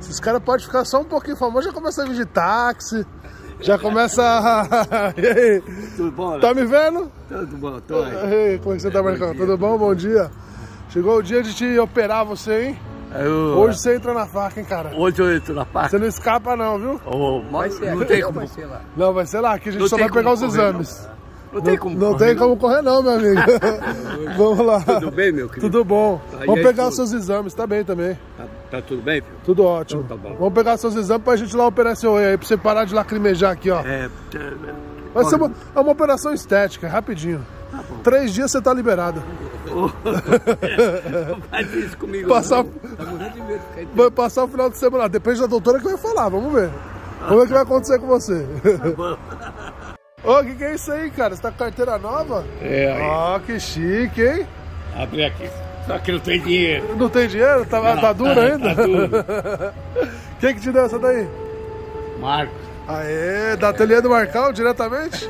Esses caras podem ficar só um pouquinho famosos, já começa a vir de táxi, já começa a... E aí? Tudo bom, Alex? Tá me vendo? Tudo bom, tô aí. E aí, como é que você tá, Marcão? Tudo bom? Bom dia. Chegou o dia de te operar você, hein? Eu... Hoje você entra na faca, hein, cara? Hoje eu entro na faca. Você não escapa não, viu? Oh, mas vai ser, não tem como... vai ser lá. Não, vai ser lá, que a gente não só vai pegar os exames. Não tem como correr. Não tem como correr não, meu amigo. Vamos lá. Tudo bem, meu querido? Tudo bom. Aí vamos pegar os seus exames, tá bem também. Tá tudo bem, filho? Tudo ótimo. Então, tá bom. Vamos pegar os seus exames pra gente lá operar seu olho aí, pra você parar de lacrimejar aqui, ó. Vai ser uma operação estética, rapidinho. Tá bom. 3 dias você tá liberado. Não faz isso comigo. Vai passar o final de semana. Depende da doutora que vai falar, vamos ver. Vamos ver o que vai acontecer com você. Tá bom. Ô, o que é isso aí, cara? Você tá com carteira nova? É. Ó, que chique, hein? Abre aqui. Só que não tem dinheiro. Não tem dinheiro? Tá dura ainda? Tá dura. Quem que te deu essa daí? Marcos. Aê, da ateliê do Marcão, diretamente?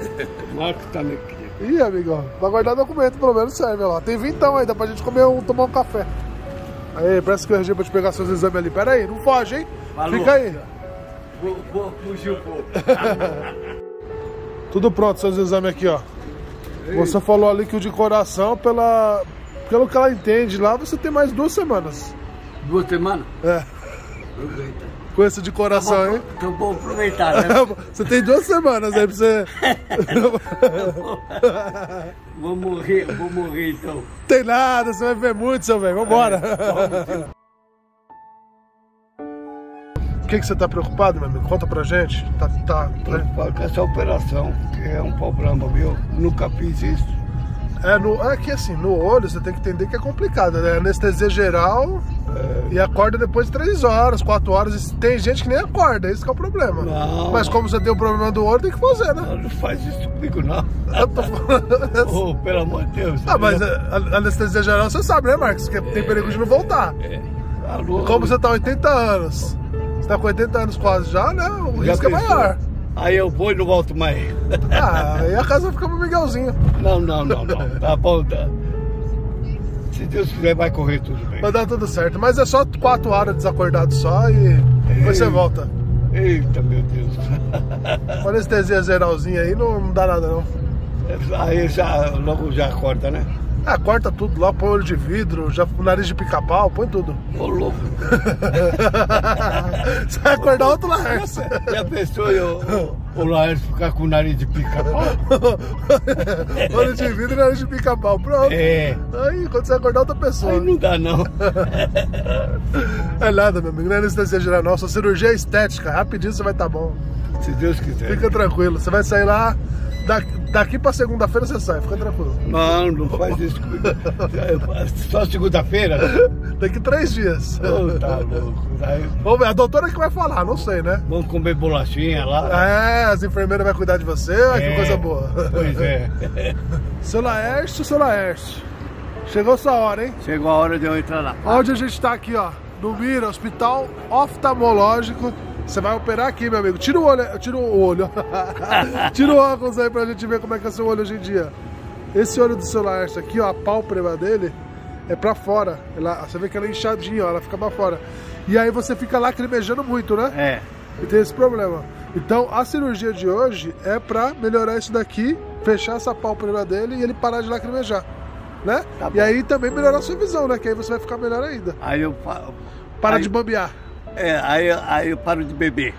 Marcos também. Ih, amigão, vai guardar documento, pelo menos serve, ó. Tem vintão aí, dá pra gente comer tomar um café. Aí, parece que eu errei pra te pegar seus exames ali. Pera aí, não foge, hein? Falou. Fica aí. Vou fugir um pouco. Tudo pronto, seus exames aqui, ó. Ei. Você falou ali que o de coração, pelo que ela entende lá, você tem mais 2 semanas. 2 semanas? É. Aproveita. Com esse de coração, tá bom, hein? Então vou aproveitar, né? Você tem 2 semanas aí pra você... vou morrer então. Tem nada, você vai ver muito, seu velho. Vambora. O que você tá preocupado, meu amigo? Conta pra gente. Tá preocupado com essa operação, que é um problema meu. Nunca fiz isso. É que assim, no olho você tem que entender que é complicado, né? Anestesia geral e acorda depois de 3 horas, 4 horas. Tem gente que nem acorda, esse que é o problema. Não. Mas como você tem o problema do olho, tem que fazer, né? Não faz isso comigo, não. Eu tô falando... oh, pelo amor de Deus. Ah, mas a anestesia geral você sabe, né, Marcos? Que tem perigo de não voltar. Como você tá 80 anos... Tá com 80 anos quase já, né? O risco é maior. Aí eu vou e não volto mais. Ah, aí a casa fica pro Miguelzinho. Não. Tá bom, tá. Se Deus quiser, vai correr tudo bem. Vai dar tudo certo. Mas é só 4 horas desacordado só e depois você volta. Eita, meu Deus. Uma anestesia geralzinha aí não dá nada, não. Aí logo já acorda, né? Ah, corta tudo lá, põe olho de vidro, já, nariz de pica-pau, põe tudo. Ô, louco. Você vai acordar outro Laércio. Já pensou o Laércio ficar com o nariz de pica-pau? Olho de vidro e nariz de pica-pau, pronto. É. Aí, quando você acordar, outra pessoa. Aí não dá, não. É nada, meu amigo, não é anestesia geral, não. Sua cirurgia estética, rapidinho você vai estar bom. Se Deus quiser. Fica tranquilo, você vai sair lá... Daqui pra segunda-feira você sai, fica tranquilo. Não faz isso. Só segunda-feira? Daqui 3 dias. Oh, tá louco. Vamos ver, a doutora que vai falar, não sei, né? Vamos comer bolachinha lá. É, as enfermeiras vão cuidar de você, que coisa boa. Pois é. Seu Laércio. Chegou sua hora, hein? Chegou a hora de eu entrar lá. Onde a gente tá aqui, ó, no Mira, Hospital Oftalmológico. Você vai operar aqui, meu amigo. Tira o olho. Tira o óculos aí pra gente ver como é que é seu olho hoje em dia. Esse olho do seu Laércio aqui, ó, a pálpebra dele é pra fora. Você vê que ela é inchadinha, ó, ela fica pra fora. E aí você fica lacrimejando muito, né? É. E tem esse problema. Então a cirurgia de hoje é pra melhorar isso daqui, fechar essa pálpebra dele e ele parar de lacrimejar, né? Tá bom. E aí também melhorar a sua visão, né? Que aí você vai ficar melhor ainda. Aí eu... Para de bambear. Aí eu paro de beber.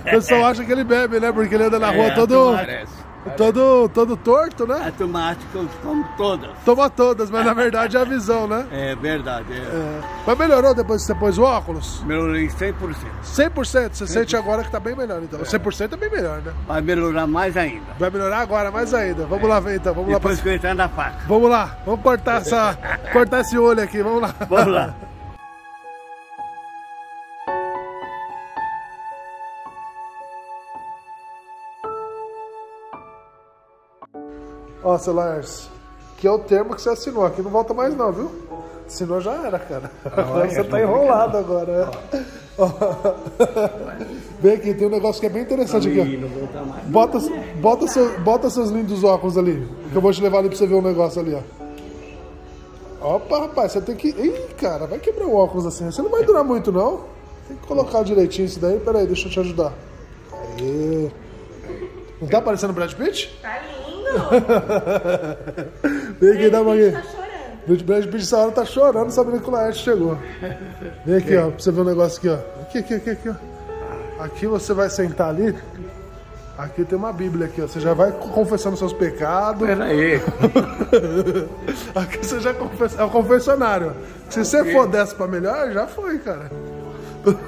O pessoal acha que ele bebe, né? Porque ele anda na rua todo torto, né? A tomate que eu tomo todas. Toma todas, mas na verdade é a visão, né? É verdade. Mas melhorou depois que você pôs o óculos? Melhorei 100%. 100%? Você sente agora que tá bem melhor, então. 100% é bem melhor, né? Vai melhorar mais ainda. Vai melhorar agora mais ainda. Vamos lá ver, então. Vamos lá. Depois que eu entrar na faca. Vamos lá. Vamos cortar esse olho aqui. Vamos lá. Vamos lá. Ó, seu Laércio, que é o termo que você assinou. Aqui não volta mais não, viu? Assinou já era, cara. Agora você tá enrolado agora. Ó. Vem aqui, tem um negócio que é bem interessante aqui. Não volta mais. Bota seus lindos óculos ali, que eu vou te levar ali pra você ver um negócio ali, ó. Opa, rapaz, você tem que... Ih, cara, vai quebrar o óculos assim. Você não vai durar muito, não. Tem que colocar direitinho isso daí. Peraí, deixa eu te ajudar. Aê. Não tá parecendo o Brad Pitt? Tá lindo! Vem aqui, dá uma aqui. Tá chorando. O Brad Pitt essa hora tá chorando, sabendo que o Laércio chegou. Vem aqui, ó, pra você ver um negócio aqui, ó. Aqui, ó. Aqui você vai sentar ali. Aqui tem uma Bíblia aqui, ó. Você já vai confessando seus pecados. Peraí. Aqui você já confessa. É o confessionário. Se você for dessa pra melhor, já foi, cara.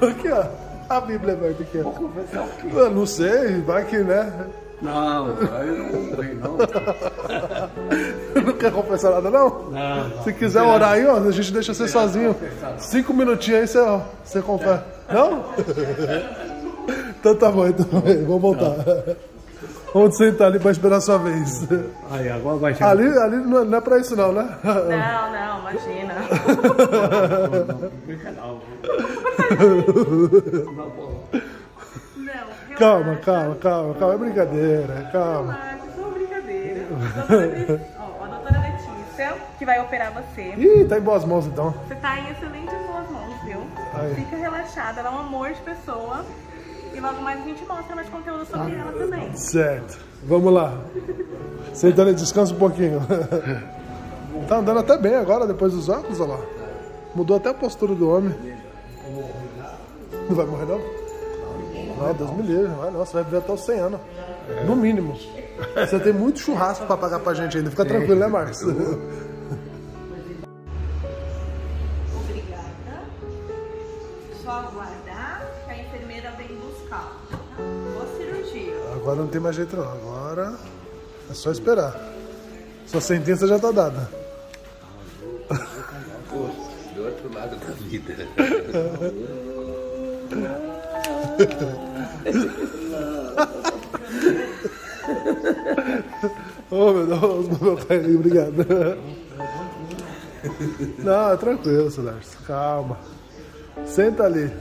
Aqui, ó. A Bíblia vai pequena. Vou confessar o quê? Eu não sei, vai que, né? Não, eu não vou, não. Não quer confessar nada, não? Não. Se quiser orar aí, ó, a gente deixa você sozinho. 5 minutinhos aí você, ó, você confessa. Não? Então tá bom, então. Vamos voltar. Vamos sentar ali pra esperar a sua vez. Aí, agora vai chegar. Ali não é pra isso não, né? Não, imagina. Não, calma, é brincadeira, calma. Não, é brincadeira. Ó, a doutora Letícia, que vai operar você. Ih, tá em boas mãos então. Você tá em excelente boas mãos, viu? Aí. Fica relaxada, ela é um amor de pessoa. E logo mais a gente mostra mais conteúdo sobre ela também. Certo, vamos lá. Senta ali, descansa um pouquinho. Tá andando até bem agora, depois dos óculos, olha lá. Mudou até a postura do homem. Não vai morrer não? Não, Deus me livre, vai não, você vai viver até os 100 anos. No mínimo. Você tem muito churrasco pra pagar pra gente ainda, fica tranquilo, né, Marcos? Obrigada. Só aguardar que a enfermeira vem buscar. Boa cirurgia. Agora não tem mais jeito não, agora é só esperar. Sua sentença já tá dada. Do outro lado da vida. Oh, meu Deus, meu pai, obrigado. Não, é tranquilo, Laércio, calma. Senta ali.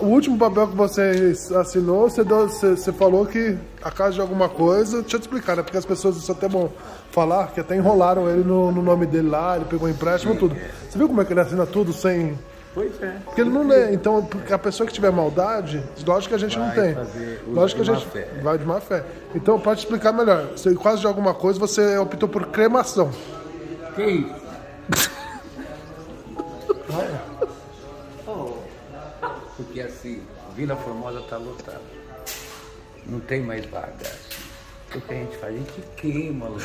O último papel que você assinou, você falou que a causa de alguma coisa... Deixa eu te explicar, né? Porque as pessoas, isso é até bom falar, que até enrolaram ele no nome dele lá, ele pegou empréstimo, tudo. Você viu como é que ele assina tudo sem... Pois é. Porque ele não lê. Então, a pessoa que tiver maldade, lógico que a gente não tem. Lógico que a gente vai de má fé. Então, para te explicar melhor, você quase de alguma coisa, você optou por cremação. Que isso? Porque assim, Vila Formosa tá lotada. Não tem mais vaga. O que a gente faz? A gente queima logo.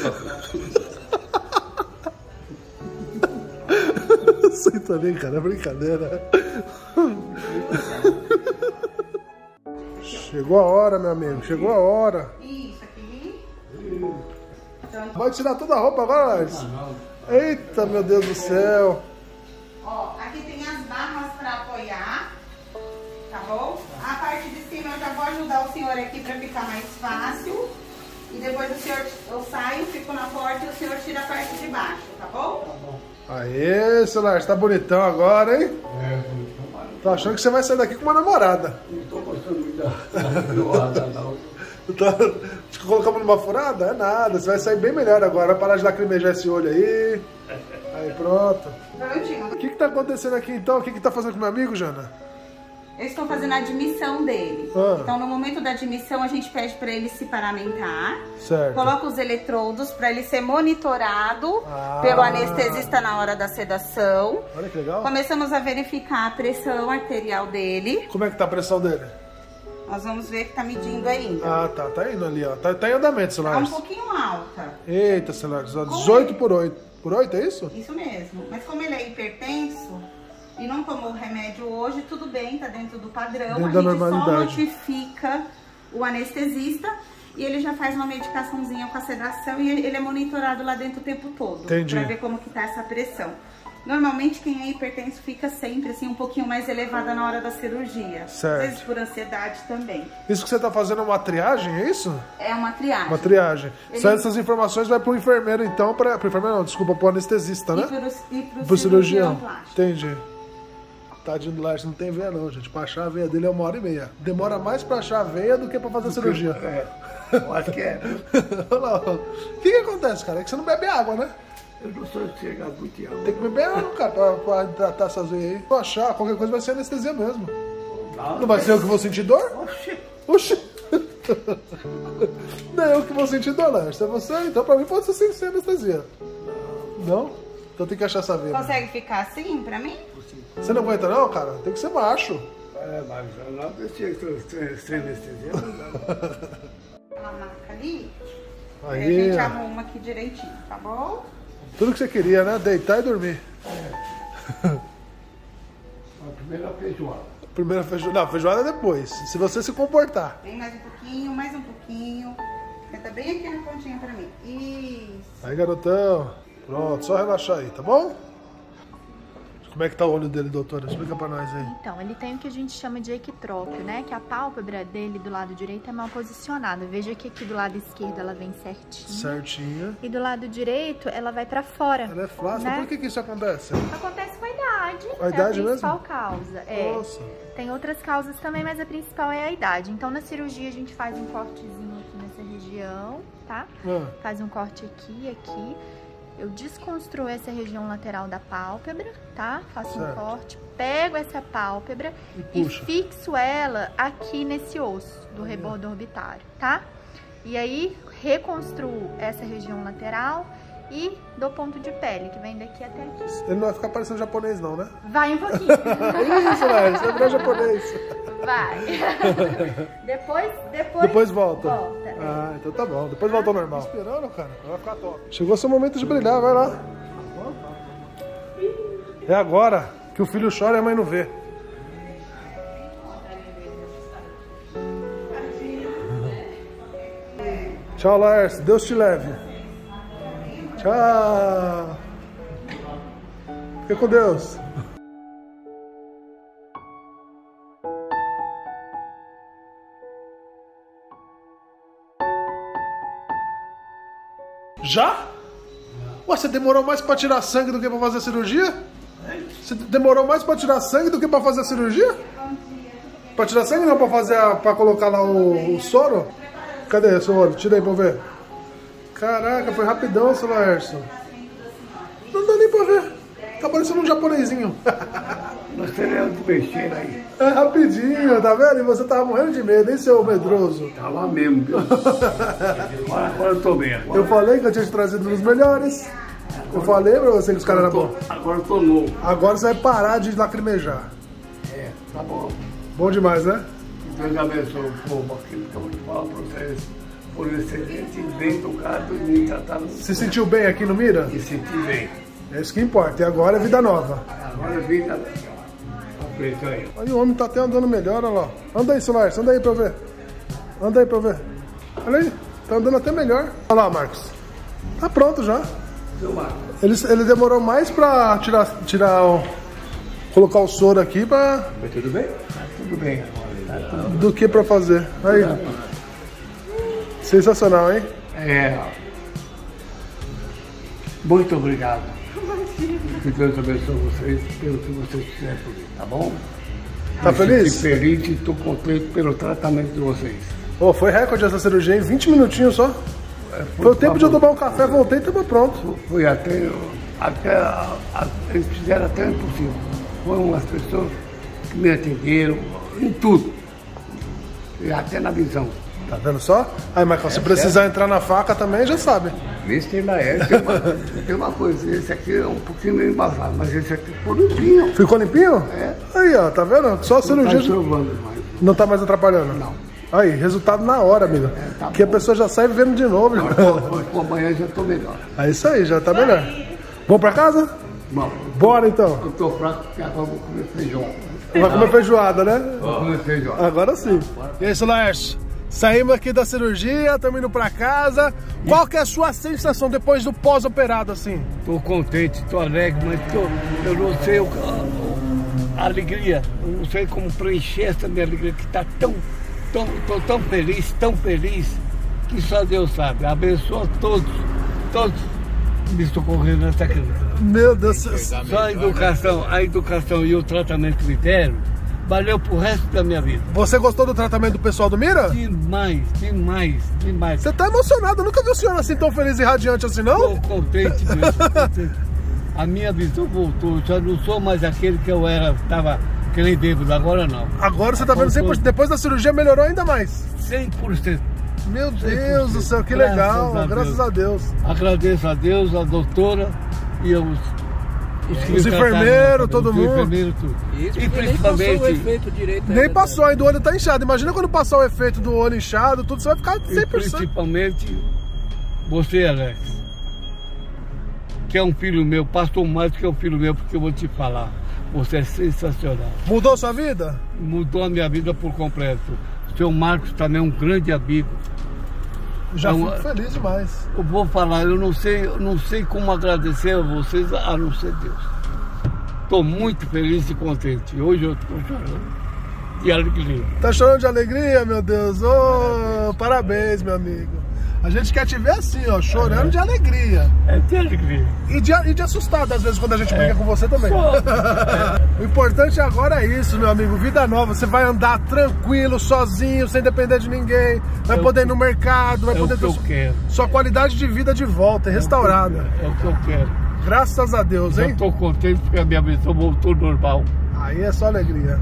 Você também, cara, é brincadeira. Chegou a hora, meu amigo, chegou a hora. Isso aqui. Vai tirar toda a roupa agora, Alex? Eita, meu Deus do céu. Ó, aqui tem as barras pra apoiar. Tá bom? A parte de cima eu já vou ajudar o senhor aqui pra ficar mais fácil. E depois o senhor, eu saio, fico na porta e o senhor tira a parte de baixo, tá bom? Tá bom. Aê, seu Laércio, tá bonitão agora, hein? É, bonitão. Tô achando que você vai sair daqui com uma namorada. Não tô gostando muito da não. Te colocamos numa furada? É nada, você vai sair bem melhor agora. Vai parar de lacrimejar esse olho aí. Aí, pronto. O que tá acontecendo aqui então? O que tá fazendo com meu amigo, Jana? Eu estou fazendo a admissão dele. Ah. Então, no momento da admissão, a gente pede para ele se paramentar. Certo. Coloca os eletrodos para ele ser monitorado pelo anestesista na hora da sedação. Olha que legal. Começamos a verificar a pressão arterial dele. Como é que tá a pressão dele? Nós vamos ver que tá medindo ainda. Ah, tá. Tá indo ali, ó. Tá em andamento, celular. Tá um pouquinho alta. Eita, celular. 18 por 8. Por 8, é isso? Isso mesmo. Mas como ele é hipertenso... E não tomou o remédio hoje, tudo bem, tá dentro do padrão. Dentro da normalidade. A gente só notifica o anestesista e ele já faz uma medicaçãozinha com a sedação e ele é monitorado lá dentro o tempo todo. Entendi. Pra ver como que tá essa pressão. Normalmente quem é hipertenso fica sempre assim um pouquinho mais elevada na hora da cirurgia. Certo. Às vezes por ansiedade também. Isso que você tá fazendo é uma triagem, é isso? É uma triagem. Uma triagem. Só essas informações vai pro enfermeiro então, pro enfermeiro não, desculpa, pro anestesista, né? E pro cirurgião plástico. Entendi. Tadinho do Laércio, não tem veia não, gente. Pra achar a veia dele é 1h30. Demora mais pra achar a veia do que pra fazer a cirurgia. É, eu acho que é. Olha lá, ó. O que acontece, cara? É que você não bebe água, né? Eu não sou chegado muito em alto. Tem que beber água, cara, pra hidratar essas veias aí. Se eu achar, qualquer coisa vai ser anestesia mesmo. Não vai ser eu que vou sentir dor? Oxi. Oxi. Não é eu que vou sentir dor, Laércio. É você, então pra mim pode ser sem ser anestesia. Não? Então tem que achar essa veia. Consegue ficar assim pra mim? Você não aguenta não, cara? Tem que ser macho. É, mas eu não deixei sem anestesia, não dá. Ela marca ali. Aí a gente arruma aqui direitinho, tá bom? Tudo que você queria, né? Deitar e dormir. É. A primeira feijoada. Primeira feijoada. Não, feijoada é depois. Se você se comportar. Vem mais um pouquinho, mais um pouquinho. Senta bem aqui na pontinha pra mim. Isso. Aí, garotão. Pronto, só relaxar aí, tá bom? Como é que tá o olho dele, doutora? Explica pra nós aí. Então, ele tem o que a gente chama de equitrópio, né? Que a pálpebra dele do lado direito é mal posicionada. Veja que aqui do lado esquerdo ela vem certinha. Certinha. E do lado direito ela vai pra fora. Ela é flácida. Né? Por que isso acontece? Acontece com a idade. A idade mesmo? É a principal causa. É. Nossa. Tem outras causas também, mas a principal é a idade. Então, na cirurgia a gente faz um cortezinho aqui nessa região, tá? Faz um corte aqui, aqui. Eu desconstruo essa região lateral da pálpebra, tá? Faço um corte, pego essa pálpebra e fixo ela aqui nesse osso do rebordo orbitário, tá? E aí, reconstruo essa região lateral e dou ponto de pele, que vem daqui até aqui. Ele não vai ficar parecendo japonês não, né? Vai um pouquinho. Isso, Laércio, você vai virar japonês. Vai. Depois volta. Ah, então tá bom. Depois volta ao normal. Esperando, cara. Vai ficar top. Chegou seu momento de brilhar, vai lá. É agora que o filho chora e a mãe não vê. Tchau, Laércio. Deus te leve. Tchau. Fica com Deus. Já? Ué, você demorou mais pra tirar sangue do que pra fazer a cirurgia? Você demorou mais pra tirar sangue do que pra fazer a cirurgia? Pra tirar sangue não, pra fazer a, pra colocar lá o soro? Cadê o soro? Tira aí pra ver. Caraca, foi rapidão, seu Laércio. Não dá nem pra ver. Tá parecendo um japonesinho. Nós teremos que mexer aí. É rapidinho, tá vendo? E você tava morrendo de medo, hein, seu medroso? Tava mesmo, Deus. Agora eu tô bem. Agora. Eu falei que eu tinha te trazido os melhores. Agora, eu falei pra você que os caras eram bons. Agora eu tô novo. Agora você vai parar de lacrimejar. É, tá bom. Bom demais, né? Deus abençoe o povo aqui, então eu falo pra vocês. Por excelente, bem tocado e bem tratado. Se sentiu bem aqui no Mira? Me senti bem. É isso que importa. E agora é vida nova. Agora é vida nova. Aí o homem tá até andando melhor, olha lá. Anda aí, seu Laércio, anda aí pra eu ver. Anda aí pra eu ver. Olha aí, tá andando até melhor. Olha lá, Marcos. Tá pronto já. Ele demorou mais pra tirar o... Colocar o soro aqui pra... Mas tudo bem? Tá tudo bem. Do que pra fazer. Aí. Sensacional, hein? É. Muito obrigado. Que Deus abençoe vocês pelo que vocês quiserem por mim, tá bom? Tá feliz? Estou feliz e estou contente pelo tratamento de vocês. Oh, foi recorde essa cirurgia, hein? 20 minutinhos só. Foi o tempo de eu tomar um café, voltei e estava pronto. Foi até eles fizeram até o impossível. Foram as pessoas que me atenderam em tudo. E até na visão. Tá vendo só? Aí, Marcos, se precisar entrar na faca também, já sabe. Esse tem uma coisa, esse aqui é um pouquinho meio embaçado, mas esse aqui ficou limpinho. Ficou limpinho? É. Aí, ó, tá vendo? Só a cirurgia. Não tá mais atrapalhando? Não. Aí, resultado na hora, amigo. É, tá que bom. A pessoa já sai vendo de novo. Amanhã já tô melhor. É isso aí, já tá melhor. Vamos pra casa? Vamos. Bora então. Eu tô fraco porque agora vou comer feijoada. Vai comer feijoada, né? Vou comer feijoada. Agora sim. E aí, Laércio? Saímos aqui da cirurgia, estamos indo pra casa. Qual que é a sua sensação depois do pós-operado, assim? Tô contente, tô alegre, mas eu não sei a alegria. Eu não sei como preencher essa minha alegria, que tá tão feliz, que só Deus sabe. Abençoa todos me socorrendo nessa clínica. Meu Deus do céu. Só a educação e o tratamento que me deram, valeu pro resto da minha vida. Você gostou do tratamento do pessoal do Mira? Demais, demais, demais. Você tá emocionado, eu nunca vi o senhor assim tão feliz e radiante assim, não? Tô contente mesmo, contente. A minha visão voltou, eu já não sou mais aquele que eu era, tava aquele bêbado, agora não. Agora você tá vendo 100%, depois da cirurgia melhorou ainda mais? 100%. Meu Deus do céu, que legal, graças a Deus. Agradeço a Deus, a doutora e os enfermeiros, todo mundo. E principalmente... Nem passou ainda, o olho tá inchado. Imagina quando passar o efeito do olho inchado, tudo, você vai ficar 100%. E principalmente você, Alex, que é um filho meu, passou mais do que é um filho meu, porque eu vou te falar, você é sensacional. Mudou sua vida? Mudou a minha vida por completo. O seu Marcos também é um grande amigo. Já fico feliz demais. Eu vou falar, eu não sei como agradecer a vocês, a não ser Deus. Estou muito feliz e contente. Hoje eu estou chorando de alegria. Tá chorando de alegria, meu Deus? Oh, parabéns, meu amigo. A gente quer te ver assim, ó, chorando de alegria. É de alegria. E de assustado, às vezes, quando a gente briga com você também. O importante agora é isso, meu amigo. Vida nova. Você vai andar tranquilo, sozinho, sem depender de ninguém. Vai poder ir no mercado, vai poder ter sua qualidade de vida de volta, restaurada. É o que eu quero. Graças a Deus, hein? Eu tô contente porque a minha visão voltou normal. Aí é só alegria.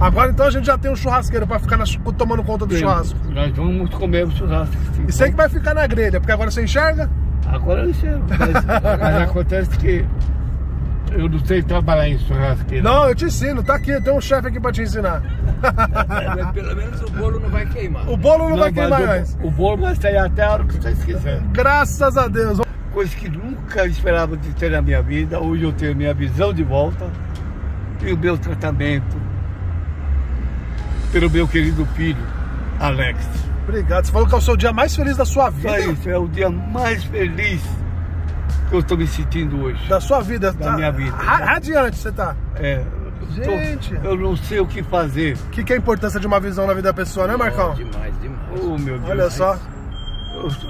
Agora então a gente já tem um churrasqueiro pra ficar tomando conta do churrasco. Nós vamos comer o churrasco. Sim. E sei que vai ficar na grelha, porque agora você enxerga? Agora eu enxergo. Mas acontece que eu não sei trabalhar em churrasqueiro. Não, eu te ensino, tá aqui, tem um chefe aqui pra te ensinar. Mas pelo menos o bolo não vai queimar. O bolo não vai queimar mais. O bolo vai sair até a hora que você esquecer. Graças a Deus. Coisa que nunca esperava de ter na minha vida, hoje eu tenho minha visão de volta e o meu tratamento. Pelo meu querido filho, Alex. Obrigado. Você falou que é o seu dia mais feliz da sua vida. É isso, é o dia mais feliz que eu estou me sentindo hoje. Da sua vida, da minha vida. Radiante você tá. É. Gente. Eu não sei o que fazer. O que é a importância de uma visão na vida da pessoa, né, Marcão? Demais, demais. Oh, meu Deus. Olha só.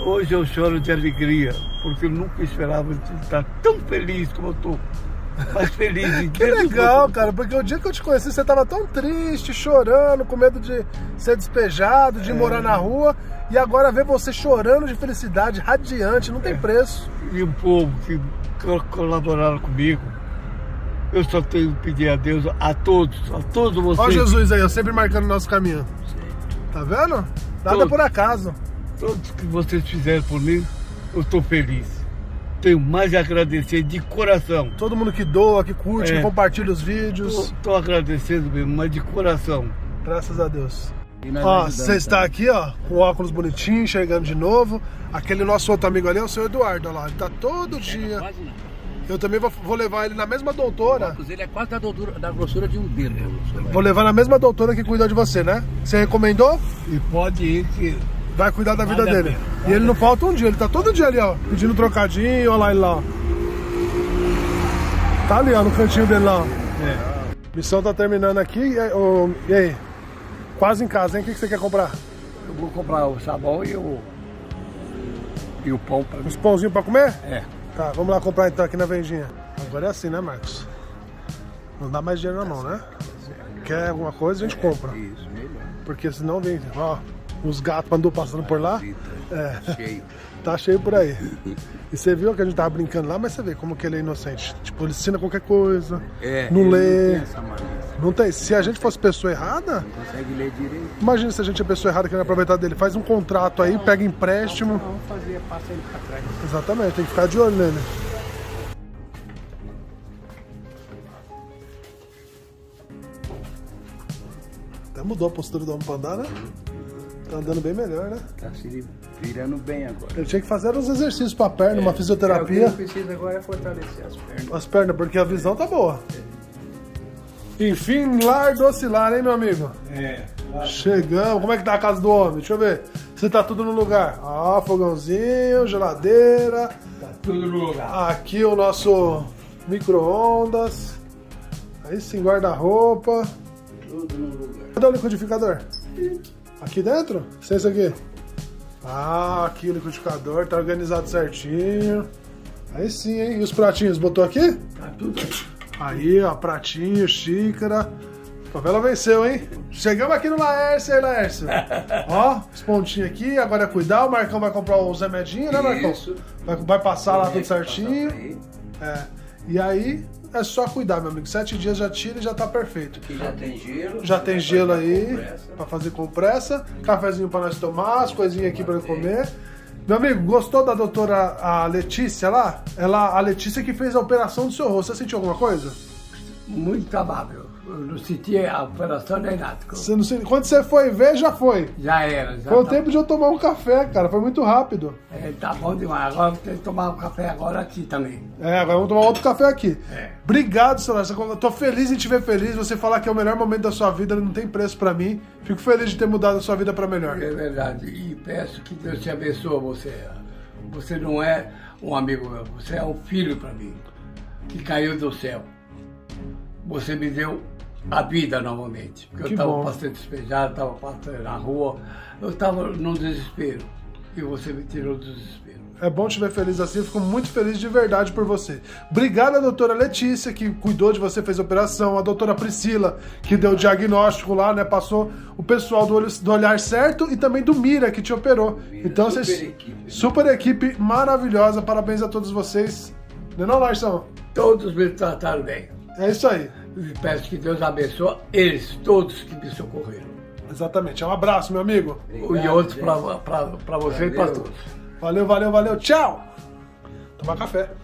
Hoje eu choro de alegria, porque eu nunca esperava estar tão feliz como eu estou. Mas feliz. Que legal, cara, porque o dia que eu te conheci você tava tão triste, chorando, com medo de ser despejado, de morar na rua. E agora ver você chorando de felicidade, radiante, não tem preço. E o povo que colaboraram comigo, eu só tenho que pedir a Deus, a todos vocês. Ó Jesus aí, ó, sempre marcando o nosso caminho. Tá vendo? Nada por acaso. Todos que vocês fizeram por mim, eu tô feliz. Tenho mais a agradecer de coração. Todo mundo que doa, que curte, que compartilha os vídeos. Tô agradecendo mesmo, mas de coração. Graças a Deus. Ó, você está aqui, ó, com óculos bonitinho, enxergando de novo. Aquele nosso outro amigo ali é o seu Eduardo, olha lá. Ele tá todo dia. Eu também vou levar ele na mesma doutora. Ele é quase da grossura de um dedo. Vou levar na mesma doutora que cuidou de você, né? Você recomendou? E pode ir que... Vai cuidar da vida dele. E ele não falta um dia, ele tá todo dia ali, ó. Pedindo trocadinho, ó lá ele lá, ó. Tá ali, ó, no cantinho dele lá, ó. Missão tá terminando aqui. E aí? Quase em casa, hein? O que você quer comprar? Eu vou comprar o sabão e o pão pra mim. Os pãozinhos pra comer? É. Tá, vamos lá comprar então aqui na vendinha. Agora é assim, né, Marcos? Não dá mais dinheiro na mão, né? Quer alguma coisa, a gente compra. Isso, melhor. Porque senão vem, ó. Os gatos andou passando por lá. Cheio. Tá cheio por aí. E você viu que a gente tava brincando lá, mas você vê como que ele é inocente. Tipo, ele ensina qualquer coisa. Não lê. Não tem. Se a gente fosse pessoa errada. Não consegue ler direito. Imagina se a gente é pessoa errada que não aproveitar dele. Faz um contrato aí, pega empréstimo. Não, passa ele pra trás. Exatamente, tem que ficar de olho nele. Até mudou a postura do homem pra andar, né? Tá andando bem melhor, né? Tá se virando bem agora. Eu tinha que fazer uns exercícios pra perna, uma fisioterapia. O que eu preciso agora é fortalecer as pernas. As pernas, porque a visão tá boa. Enfim, lar doce lar, hein, meu amigo? Claro. Chegamos. Como é que tá a casa do homem? Deixa eu ver. Você tá tudo no lugar. Ó, fogãozinho, geladeira. Tá tudo no lugar. Aqui o nosso micro-ondas. Aí sim, guarda-roupa. Tudo no lugar. Cadê o liquidificador? Aqui dentro? Sem isso aqui? Ah, aqui o liquidificador, tá organizado certinho. Aí sim, hein? E os pratinhos, botou aqui? Tá tudo. Aí, ó, pratinho, xícara. Favela venceu, hein? Chegamos aqui no Laércio, hein, Laércio? Ó, os pontinhos aqui, agora é cuidar. O Marcão vai comprar os remedinhos, né, Marcão? Isso. Vai passar lá tudo certinho. É. E aí, é só cuidar, meu amigo. 7 dias já tira e já tá perfeito. E já tem gelo. Já tem gelo aí pra fazer compressa. Cafezinho pra nós tomar, as coisinhas aqui pra comer. Meu amigo, gostou da doutora a Letícia lá? Ela, a Letícia que fez a operação do seu rosto. Você sentiu alguma coisa? Muito amável. Eu não senti a operação nem nada. Você não senti... Quando você foi ver, já foi. Já era. Já foi o tempo de eu tomar um café, cara. Foi muito rápido. É, tá bom demais. Agora tem que tomar um café agora aqui também. É, agora vamos tomar outro café aqui. É. Obrigado, senhora. Eu tô feliz em te ver feliz. Você falar que é o melhor momento da sua vida não tem preço pra mim. Fico feliz de ter mudado a sua vida pra melhor. É verdade. E peço que Deus te abençoe. Você não é um amigo meu. Você é um filho pra mim. Que caiu do céu. Você me deu a vida novamente. Porque eu estava passando despejado, estava passando na rua, eu estava num desespero. E você me tirou do desespero. É bom te ver feliz assim, eu fico muito feliz de verdade por você. Obrigado à doutora Letícia, que cuidou de você, fez a operação, a doutora Priscila, que deu o diagnóstico lá, né? Passou o pessoal do Olhar Certo e também do Mira, que te operou. Mira, então, super, vocês, equipe, super equipe maravilhosa, parabéns a todos vocês. Não é não, Larson? Todos me trataram bem. É isso aí. E peço que Deus abençoe eles, todos que me socorreram. Exatamente. Um abraço, meu amigo. Obrigado, e outros pra você e pra todos. Valeu, valeu, valeu. Tchau. Tomar café.